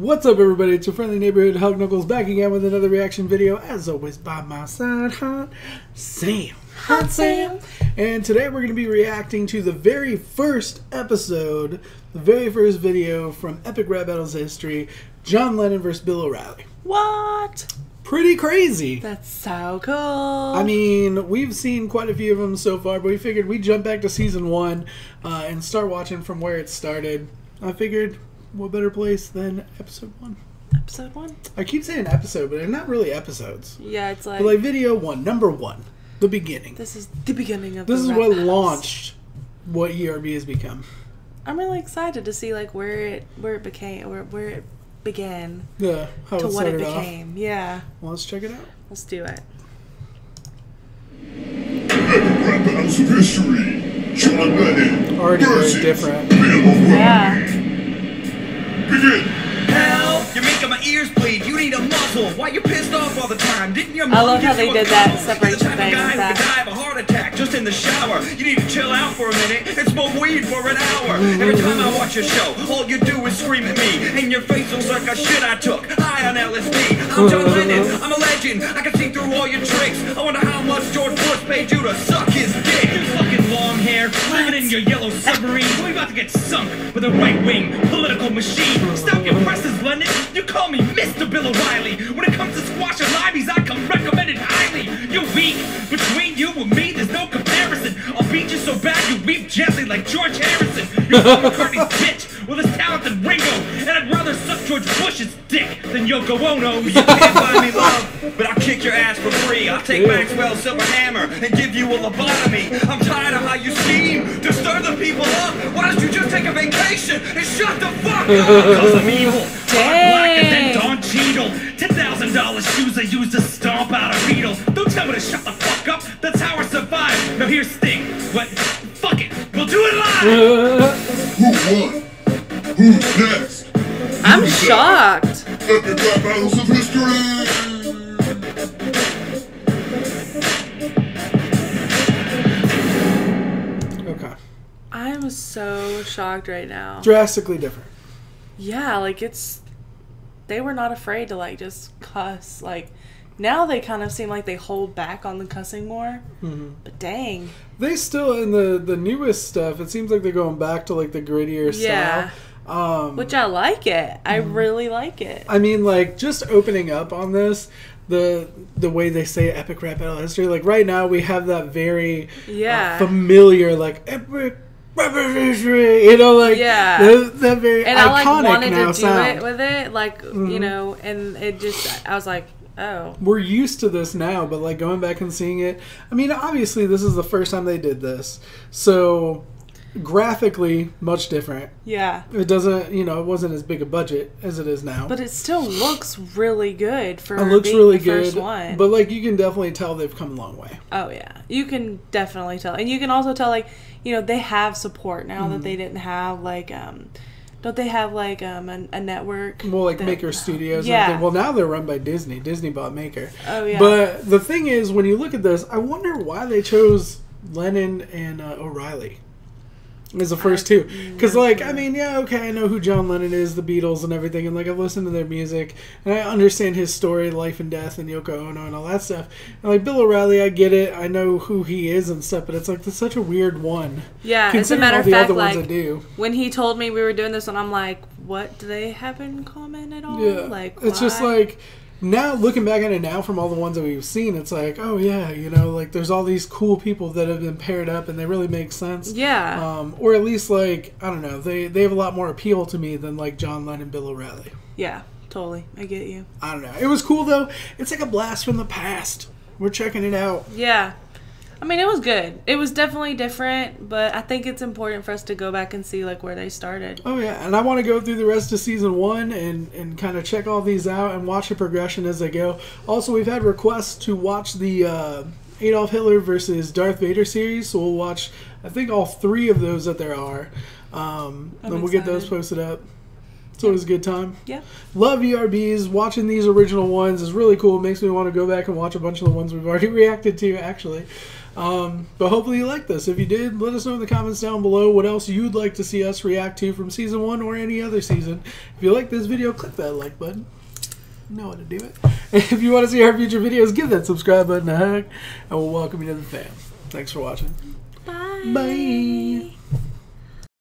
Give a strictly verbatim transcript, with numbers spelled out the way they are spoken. What's up, everybody? It's your friendly neighborhood Hug Knuckles back again with another reaction video. As always, by my side, Hot Sam. Hot Sam. And today we're going to be reacting to the very first episode, the very first video from Epic Rap Battles of History, John Lennon versus Bill O'Reilly. What? Pretty crazy. That's so cool. I mean, we've seen quite a few of them so far, but we figured we'd jump back to season one uh, and start watching from where it started. I figured, what better place than episode one? Episode one? I keep saying episode, but they're not really episodes. Yeah, it's like... But like video one, number one. The beginning. This is the beginning of this the This is what house. launched what E R B has become. I'm really excited to see like where it where it became, where, where it began. Yeah, how to it what it became. Off. Yeah. Well, let's check it out. Let's do it. Epic Rap Battles of History. John Lennon. Already very different. Yeah. Help! You're making my ears bleed. You need a muzzle. Why you pissed off all the time? Didn't your mom I love how they did that separation thing. Guy that. Die of a heart attack just in the shower. You need to chill out for a minute and smoke weed for an hour. Every time I watch your show, all you do is scream at me, and your face looks like a shit I took. High on L S D. I'm John Lennon. I'm a legend. I can see through all your tricks. I wonder how much George Bush paid you to suck his dick. You fucking long hair, living in your yellow submarine. We're about to get sunk with a right-wing political machine. Stop your presses, Lennon. You call me Mister Bill O'Reilly. When it comes to squash and liveys, I come recommended highly. You're weak. Between you and me, there's no comparison. I'll beat you so bad you weep gently like George Harrison. You're McCartney's bitch with his talent than Ringo. And I'd rather suck George Bush's dick than Yoko Ono. You can't find me love, but I'll kick your ass for free. I'll take Maxwell's silver hammer and give you a lobotomy. I'm tired of how you scheme to stir the people up. Why don't you just take a vacation and shut the fuck up? Cause I'm evil, black, and then Don Cheadle. ten thousand dollar shoes I used to stomp out a beetle. Don't tell me to shut the fuck up, that's how I survive. Now here's Sting, what? Fuck it, we'll do it live! Who won? Who's next? Who's I'm next? shocked. Epic Rap Battles of History! Okay. I'm so shocked right now. Drastically different. Yeah, like it's, they were not afraid to like just cuss. Like now they kind of seem like they hold back on the cussing more. Mm-hmm. But dang, they still in the the newest stuff. It seems like they're going back to like the grittier yeah. style. Um, Which I like it. I mm-hmm. really like it. I mean, like just opening up on this, the the way they say Epic Rap Battle History. Like right now we have that very yeah uh, familiar like epic. You know, like yeah, that, that very and iconic I like wanted now to do sound. it with it, like mm-hmm. you know, and it just I was like, oh, we're used to this now, but like going back and seeing it, I mean, obviously this is the first time they did this, so graphically much different. Yeah, it doesn't, you know, it wasn't as big a budget as it is now, but it still looks really good for it looks being really the good, first one. But like you can definitely tell they've come a long way. Oh yeah, you can definitely tell, and you can also tell like. You know, they have support now mm. that they didn't have, like, um, don't they have, like, um, a, a network? Well, like that, Maker Studios. Yeah. And well, now they're run by Disney. Disney bought Maker. Oh, yeah. But the thing is, when you look at this, I wonder why they chose Lennon and uh, O'Reilly as the first I, two. Because, yeah. like, I mean, yeah, okay, I know who John Lennon is, the Beatles and everything, and, like, I've listened to their music, and I understand his story, life and death, and Yoko Ono and all that stuff. And, like, Bill O'Reilly, I get it. I know who he is and stuff, but it's, like, that's such a weird one. Yeah, as a matter of fact, like, when he told me we were doing this one, I'm like, what do they have in common at all? Yeah. Like, it's why? just, like... Now, looking back at it now from all the ones that we've seen, it's like, oh, yeah, you know, like, there's all these cool people that have been paired up, and they really make sense. Yeah. Um, or at least, like, I don't know, they, they have a lot more appeal to me than, like, John Lennon, Bill O'Reilly. Yeah, totally. I get you. I don't know. It was cool, though. It's like a blast from the past. We're checking it out. Yeah. I mean, it was good. It was definitely different, but I think it's important for us to go back and see like where they started. Oh yeah, and I want to go through the rest of season one and and kind of check all these out and watch the progression as they go. Also, we've had requests to watch the uh, Adolf Hitler versus Darth Vader series, so we'll watch I think all three of those that there are. Um, then we'll excited. get those posted up. So it was a good time. Yeah. Love E R Bs. Watching these original ones is really cool. It makes me want to go back and watch a bunch of the ones we've already reacted to, actually. Um, but hopefully you liked this. If you did, let us know in the comments down below what else you'd like to see us react to from season one or any other season. If you like this video, click that like button. You know how to do it. And if you want to see our future videos, give that subscribe button a hug, and we'll welcome you to the fam. Thanks for watching. Bye. Bye.